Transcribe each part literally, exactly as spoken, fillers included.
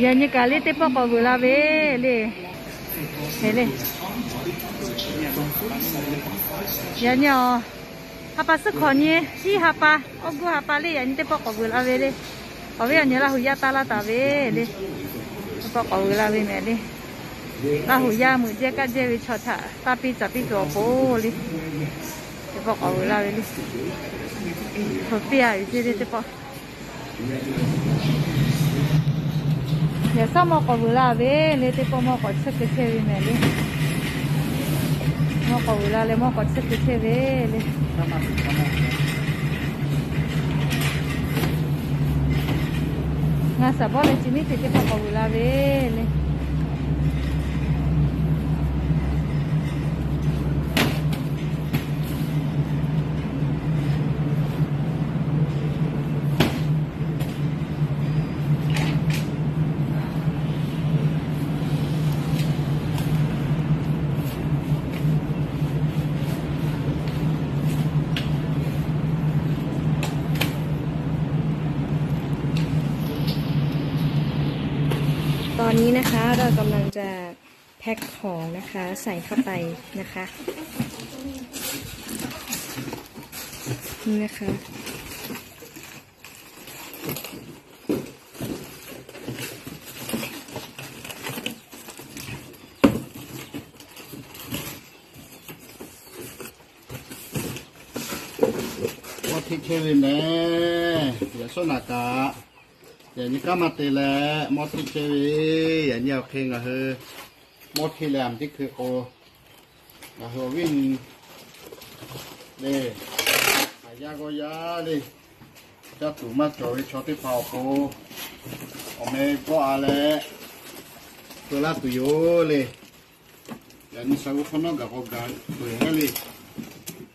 Yan yung kali tipo ko gulabi. Hele. Yan yung. Hapa sukonye. Si hapa. Ogu hapa li. Yan yung tipo ko gulabi li. Obi yan yung lahuya tala tabi li. Tipo ko gulabi me li. Lahuya mu je ka je wichota. Tapi tapi gobo li. Tipo ko gulabi li. Kopia yun yung tipo. Ya sama kawula be, lete po mo kotse kese be meli. Mo kawula le mo kotse kese be le. Nasa bole chini lete po kawula be le.ตอนนี้นะคะเรากำลังจะแพ็คของนะคะใส่เข้าไปนะคะนี่นะคะว่าที่เควินแม่อย่าโซนากะอย่างนี้ก็มาตีแล้วมอสิเชวีอย่างนี้โอเคก็คือมอสิแหลมที่คือโอก็คือวิ่งเลยหายาก็ยาเลยจะถูกมาโจยช็อตที่เผาโอเอาไม่ก็อะไรตัวละตัวโยเลยอย่างนี้สาวคนนั้นก็โกงตัวเองเลย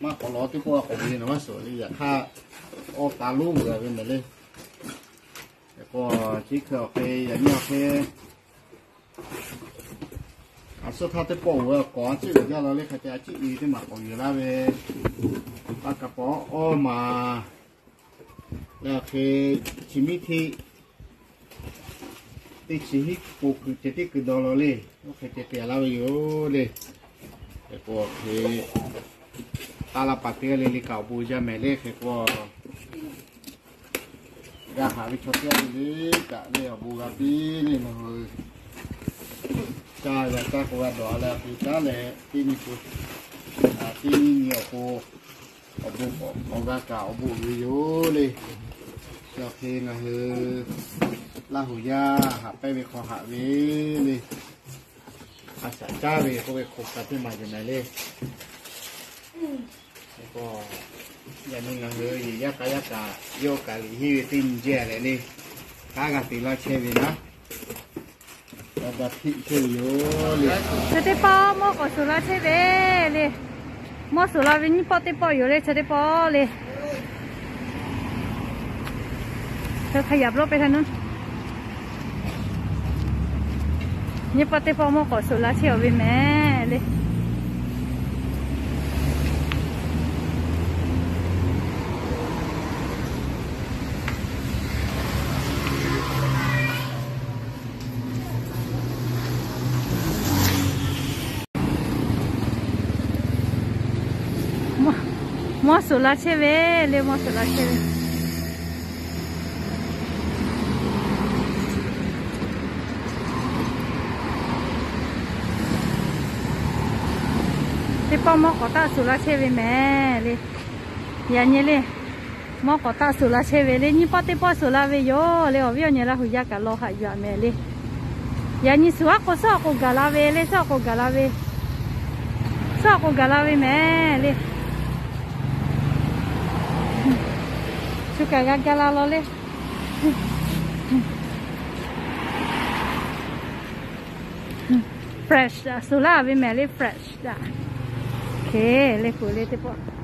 มาขอรอที่พวกผมนี่นะว่าสวยอยากฆ่าโอตาลูกอะไรแบบนี้เลยก็ที่เขาเคยอย่างนี้เคยอาศัยท่าที่ปวดก่อนที่เดี๋ยวเราเรียกเขาจะอาชีพที่มาของอยู่แล้วเว้ยปากกระป๋องออกมาแล้วเคยชิมิที่ที่ชิฮิปูคือจะที่คือดอลลี่ก็เคยจะเปลี่ยนเราอยู่เลยแต่ก็เคยตาลปัตเตอร์เลยลิกาบูจาเมเล่เคยก็กาหาวิชาเที่ยวนี่กะเนี่ยบูกาปีนี่นะเฮ้ยกาจะกาควาดอแล้วปีกาเล่ที่นี่คือที่นี่เนี่ยโคเอาบุกเอากาเก่าบุกวิโยเลยเจ้าเพลงนะเฮ้ยลาหุยาหาไปไปขอหาวิเลยอาศัยกาไปเขาไปคบกันที่มาจากไหนเลยแล้วก็อย่างนี้นะเฮ้ยยักษ์ยักษ์โยกาลีฮีวิตินเจเลยนี่ข้างตีลาเชวินะแล้วก็ที่เชื่อโยเลยเชิดปอมอสุลาเชวิเลยมอสุลาวินปอติปออยู่เลยเชิดปอเลยเธอขยับรถไปทางนู้นนี่ปอติปอมอสุลาเชวิแม่เลยมอสุลาเชเวเลมอสุลาเชเวที่ป้อมมอกตาสุลาเชเวแม่เลยยันเยเลยมอกตาสุลาเชเวเลยนี่ป้อที่ป้อสุลาเวโยเลยอวิญญาณละหุยากะโลหะยาแม่เลยยันนี่สวะก็สวะก็กาลาเวเลยสวะก็กาลาเวสวะก็กาลาเวแม่เลยชุกกะกะลาลอเลยเฟรชสุราวิเมลิเฟรชจ้ะโอเคเลกูเลติปอ